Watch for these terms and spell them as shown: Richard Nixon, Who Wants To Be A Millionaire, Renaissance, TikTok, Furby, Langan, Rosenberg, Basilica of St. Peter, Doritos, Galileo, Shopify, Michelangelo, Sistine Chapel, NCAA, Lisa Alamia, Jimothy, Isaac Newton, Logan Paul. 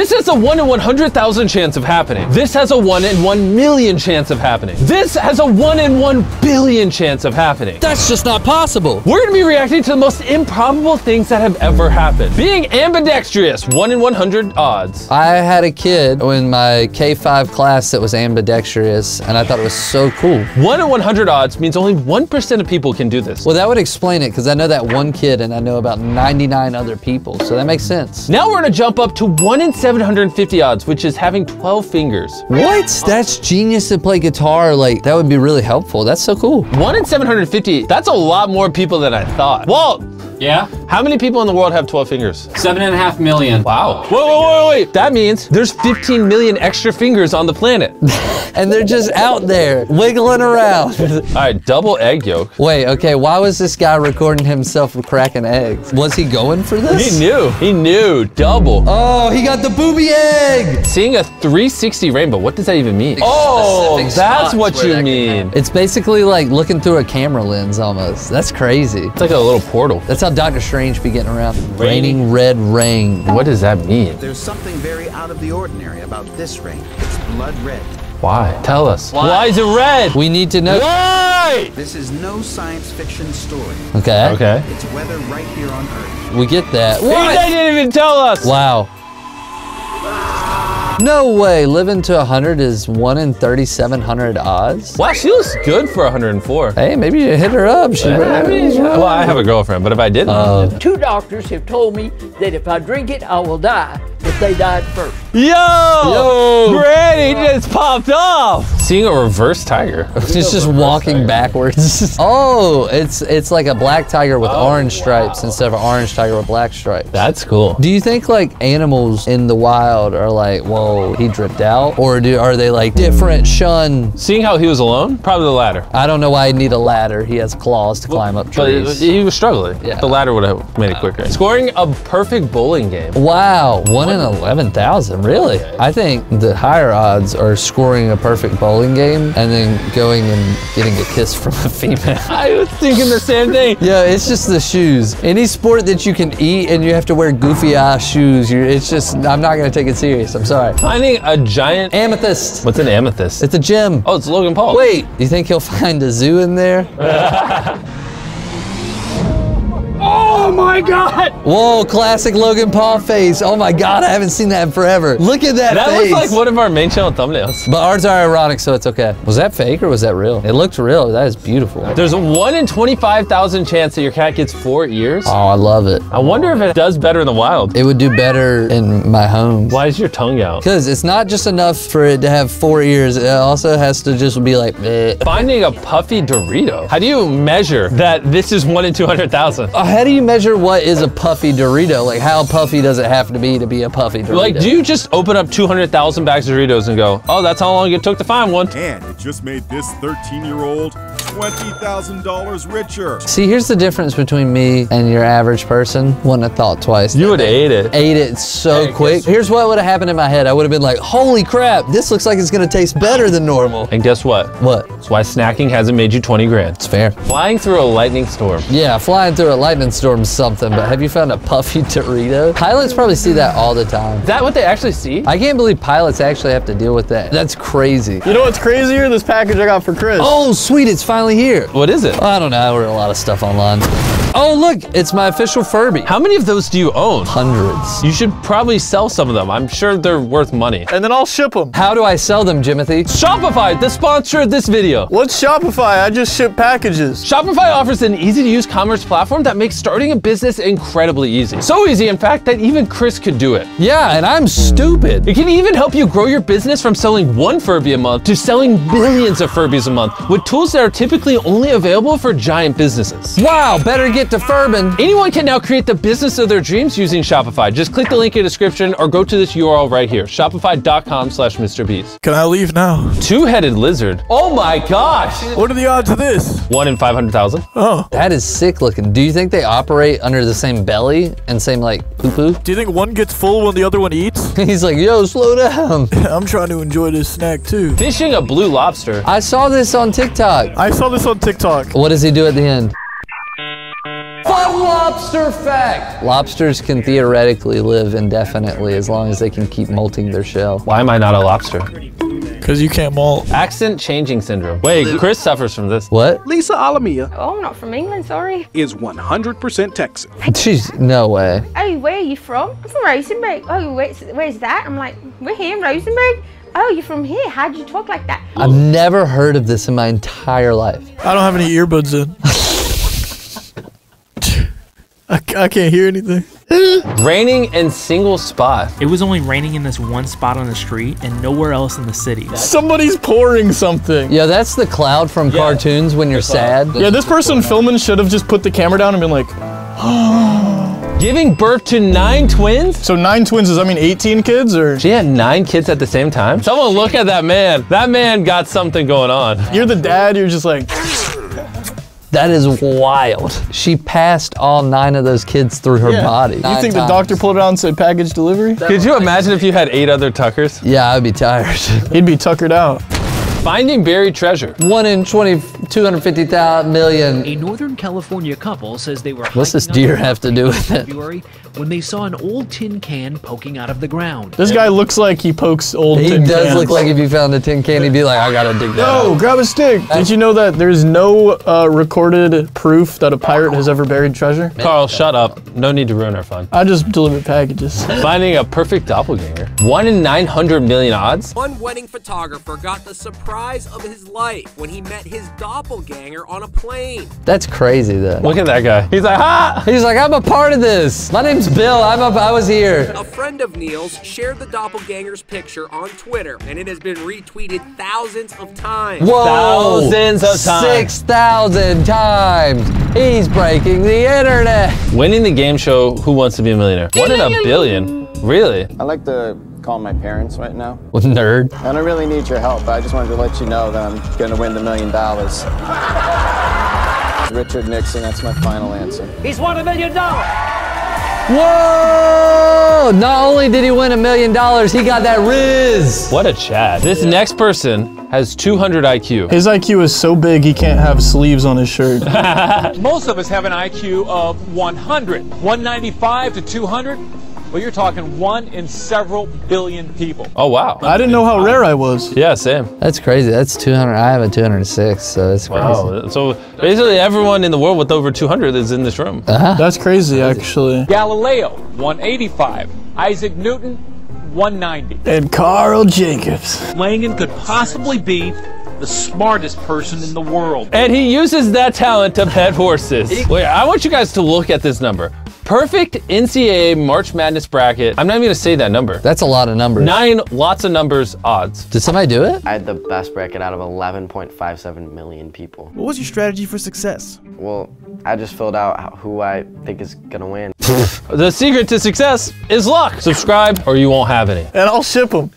This has a 1 in 100,000 chance of happening. This has a 1 in 1 million chance of happening. This has a 1 in 1 billion chance of happening. That's just not possible. We're gonna be reacting to the most improbable things that have ever happened. Being ambidextrous, 1 in 100 odds. I had a kid in my K-5 class that was ambidextrous, and I thought it was so cool. 1 in 100 odds means only 1% of people can do this. Well, that would explain it, because I know that one kid, and I know about 99 other people, so that makes sense. Now we're gonna jump up to 1 in 750 odds, which is having 12 fingers. What? That's genius to play guitar. Like, that would be really helpful. That's so cool. 1 in 750, that's a lot more people than I thought. Walt! Yeah? How many people in the world have 12 fingers? 7.5 million. Wow. Whoa, whoa, whoa, wait. That means there's 15 million extra fingers on the planet. And they're just out there, wiggling around. All right, double egg yolk. Wait, okay, why was this guy recording himself cracking eggs? Was he going for this? He knew, double. Oh, he got the booby egg. Seeing a 360 rainbow, what does that even mean? Oh, that's what you mean. It's basically like looking through a camera lens almost. That's crazy. It's like a little portal. That's how Dr. Strange be getting around. Raining red rain. What does that mean? There's something very out of the ordinary about this rain. It's blood red. Why? Tell us. Why is it red? We need to know. Why? This is no science fiction story. Okay. Okay. It's weather right here on Earth. We get that. What? They didn't even tell us. Wow. No way, living to 100 is 1 in 3,700 odds. Wow, she looks good for 104. Hey, maybe you hit her up. Well, I have a girlfriend, but if I didn't. Two doctors have told me that if I drink it, I will die. But they died first. Yo! Granny just popped off! Seeing a reverse tiger. She's just walking backwards. Oh, it's like a black tiger with orange stripes instead of an orange tiger with black stripes. That's cool. Do you think like animals in the wild are like, whoa, he dripped out? Or are they like different, shun? Seeing how he was alone, probably the latter. I don't know why he'd need a ladder. He has claws to climb up trees. But he was struggling. Yeah. The ladder would have made it quicker. Scoring a perfect bowling game. Wow, 1 in 11,000, really? Okay. I think the higher odds are scoring a perfect bowling game and then going and getting a kiss from a female. I was thinking the same thing. Yeah, it's just the shoes. Any sport that you can eat and you have to wear goofy ass shoes, it's just, I'm not gonna take it serious, I'm sorry. Finding a giant amethyst. What's an amethyst? It's a gem. Oh, it's Logan Paul. Wait, you think he'll find a zoo in there? Oh my God! Whoa, classic Logan Paul face. Oh my God, I haven't seen that in forever. Look at that face. That looks like one of our main channel thumbnails. But ours are ironic, so it's okay. Was that fake or was that real? It looked real, that is beautiful. There's a 1 in 25,000 chance that your cat gets 4 ears. Oh, I love it. I wonder if it does better in the wild. It would do better in my home. Why is your tongue out? Because it's not just enough for it to have 4 ears. It also has to just be like, bleh. Finding a puffy Dorito. How do you measure that this is 1 in 200,000? How do you measure what is a puffy Dorito? Like, how puffy does it have to be a puffy Dorito? Like, do you just open up 200,000 bags of Doritos and go, oh, that's how long it took to find one? And it just made this 13-year-old $20,000 richer. See, here's the difference between me and your average person. Wouldn't have thought twice. You would have ate it. Ate it so quick. Here's what would have happened in my head. I would have been like, holy crap, this looks like it's gonna taste better than normal. And guess what? What? That's why snacking hasn't made you 20 grand. It's fair. Flying through a lightning storm. Yeah, flying through a lightning storm something, but have you found a puffy Dorito? Pilots probably see that all the time. Is that what they actually see? I can't believe pilots actually have to deal with that. That's crazy. You know what's crazier? This package I got for Chris. Oh, sweet, it's finally here. What is it? I don't know, I ordered a lot of stuff online. Oh, look, it's my official Furby. How many of those do you own? Hundreds. You should probably sell some of them. I'm sure they're worth money. And then I'll ship them. How do I sell them, Jimothy? Shopify, the sponsor of this video. What's Shopify? I just ship packages. Shopify offers an easy-to-use commerce platform that makes starting a business incredibly easy. So easy, in fact, that even Chris could do it. Yeah, and I'm stupid. It can even help you grow your business from selling 1 Furby a month to selling millions of Furbies a month with tools that are typically only available for giant businesses. Wow, better get to Furbin. Anyone can now create the business of their dreams using Shopify. Just click the link in the description or go to this URL right here, shopify.com/MrBeast. Can I leave now? Two-headed lizard. Oh my gosh. What are the odds of this? 1 in 500,000. Oh. That is sick looking. Do you think they operate under the same belly and same like poo-poo? Do you think one gets full when the other one eats? He's like, yo, slow down. I'm trying to enjoy this snack too. Fishing a blue lobster. I saw this on TikTok. I saw this on TikTok. What does he do at the end? Follow up! lobster fact. Lobsters can theoretically live indefinitely as long as they can keep molting their shell. Why am I not a lobster? Because you can't molt. Accent changing syndrome. Wait, Chris suffers from this. What? Lisa Alamia. Oh, I'm not from England, sorry. Is 100% Texan. Jeez, no way. Oh, where are you from? I'm from Rosenberg. Oh, where's that? I'm like, we're here in Rosenberg. Oh, you're from here. How'd you talk like that? I've never heard of this in my entire life. I don't have any earbuds in. I can't hear anything. Raining in single spot. It was only raining in this one spot on the street and nowhere else in the city. Somebody's pouring something. Yeah, that's the cloud from cartoons when you're sad. Yeah, this person filming should have just put the camera down and been like, oh. Giving birth to 9 twins? So 9 twins, does that mean 18 kids or? She had 9 kids at the same time? Someone look at that man. That man got something going on. You're the dad, you're just like. That is wild. She passed all 9 of those kids through her body. You think the doctor pulled it out and said package delivery? Could you imagine if you had 8 other Tuckers? Yeah, I'd be tired. He'd be tuckered out. Finding buried treasure. 1 in 250,000,000. A Northern California couple says they were. What's this deer have to do with it? February, when they saw an old tin can poking out of the ground. This guy looks like he pokes old tin cans. He does look like if you found a tin can, he'd be like, I gotta dig that out. No, grab a stick. Did you know that there's no recorded proof that a pirate has ever buried treasure? Carl, shut up. No need to ruin our fun. I just deliver packages. Finding a perfect doppelganger. 1 in 900,000,000 odds. One wedding photographer got the surprise of his life when he met his doppelganger on a plane. That's crazy though. Look at that guy. He's like, ha! He's like, I'm a part of this. My name's Bill, I was here. A friend of Neil's shared the doppelganger's picture on Twitter and it has been retweeted thousands of times. Whoa! Thousands of times. 6,000 times. He's breaking the internet. Winning the game show, Who Wants To Be A Millionaire? 1 in a billion? Really? I like to call my parents right now. What, nerd? I don't really need your help. I just wanted to let you know that I'm gonna win the $1 million. Richard Nixon, that's my final answer. He's won $1 million. Whoa! Not only did he win $1 million, he got that Riz. What a Chad. This next person has 200 IQ. His IQ is so big he can't have sleeves on his shirt. Most of us have an IQ of 100. 195 to 200. Well, you're talking 1 in several billion people. Oh, wow. I didn't know how rare I was. Yeah, same. That's crazy. That's 200. I have a 206, so that's crazy. Wow. So basically everyone in the world with over 200 is in this room. Uh-huh. That's crazy, actually. Galileo, 185. Isaac Newton, 190. And Carl Jacobs. Langan could possibly be the smartest person in the world. And he uses that talent to pet horses. Wait, I want you guys to look at this number. Perfect NCAA March Madness bracket. I'm not even gonna say that number. That's a lot of numbers. 9 lots of numbers odds. Did somebody do it? I had the best bracket out of 11.57 million people. What was your strategy for success? Well, I just filled out who I think is gonna win. The secret to success is luck. Subscribe or you won't have any. And I'll ship them.